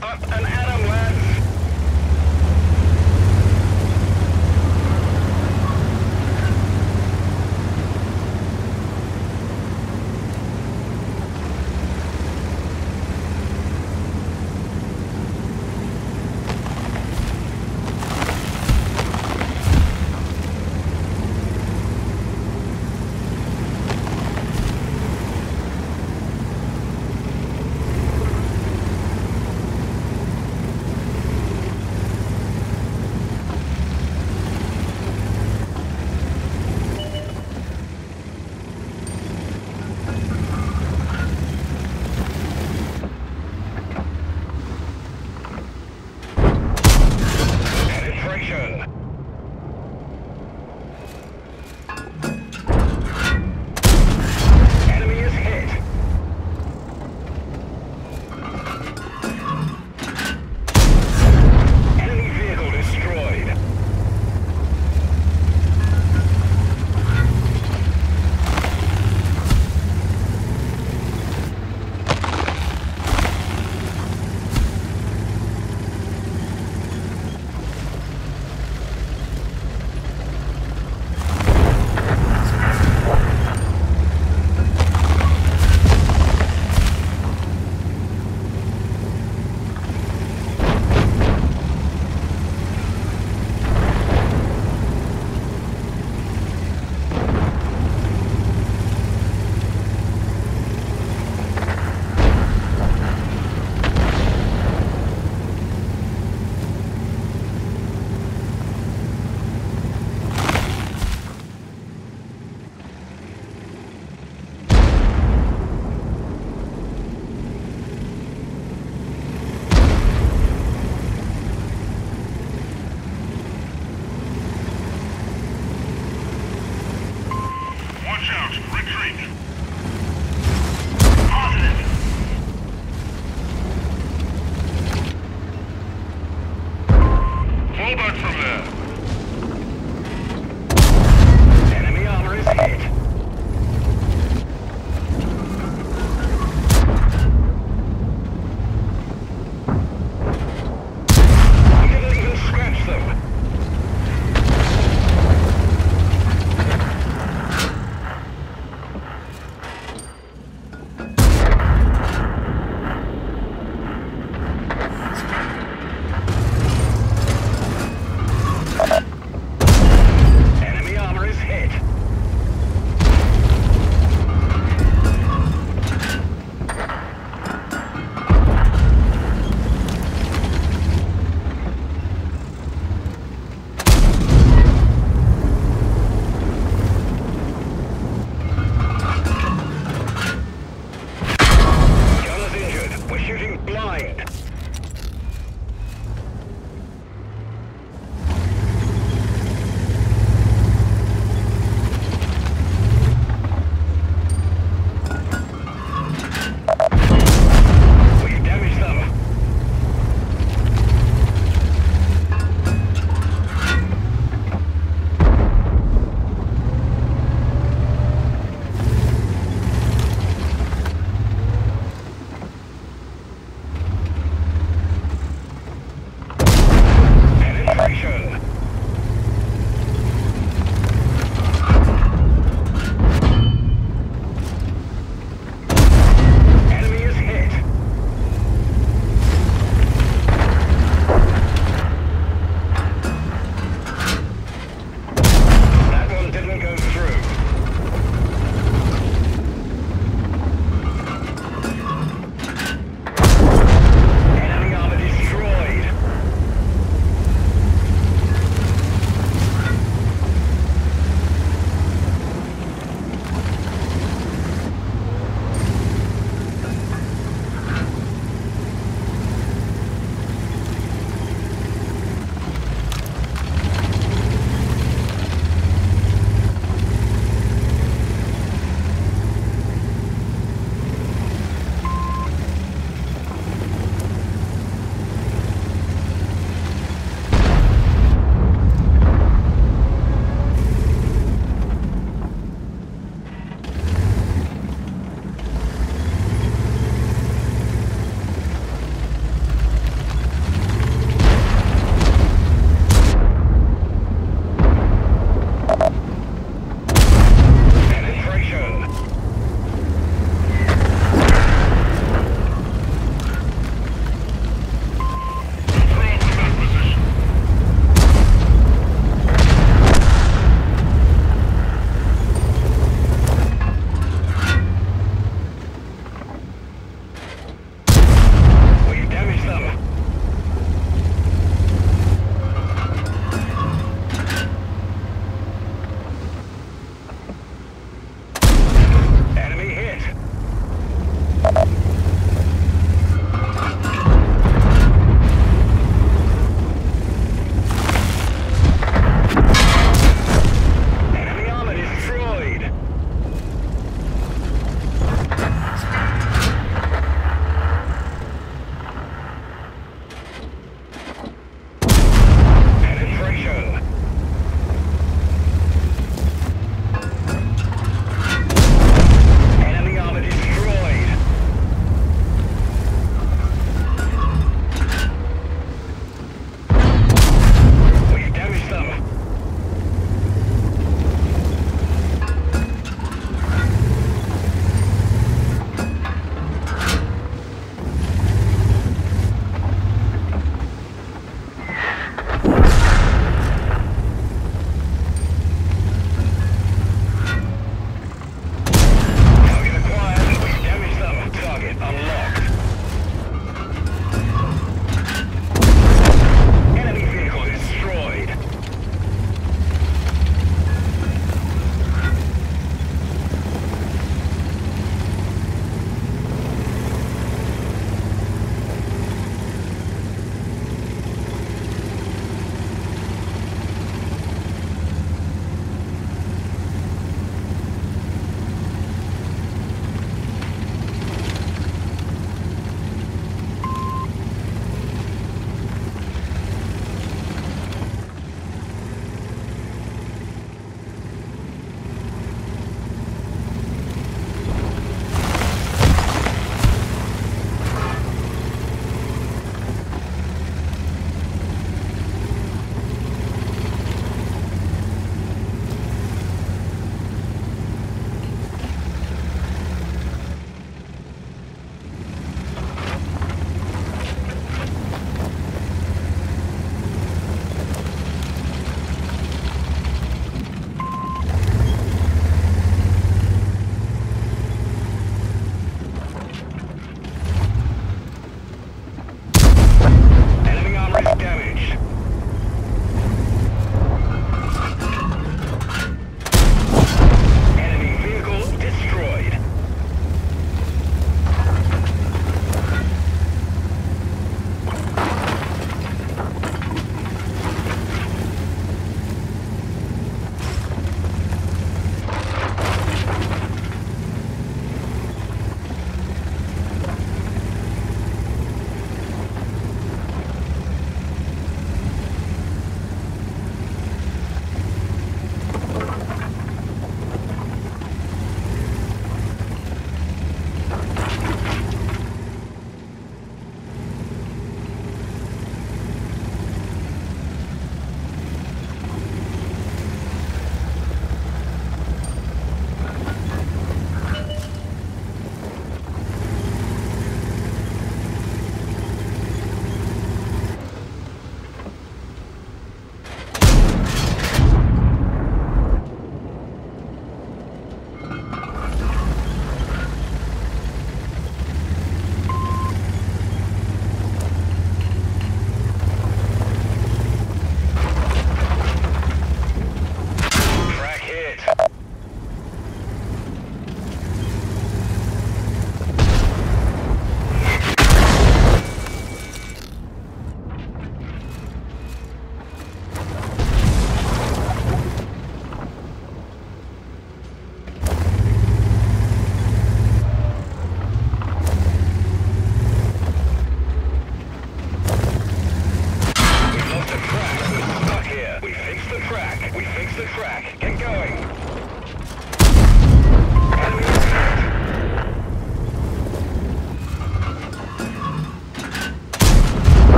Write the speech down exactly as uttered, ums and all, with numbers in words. Up and at 'em, lads. Shooting blind.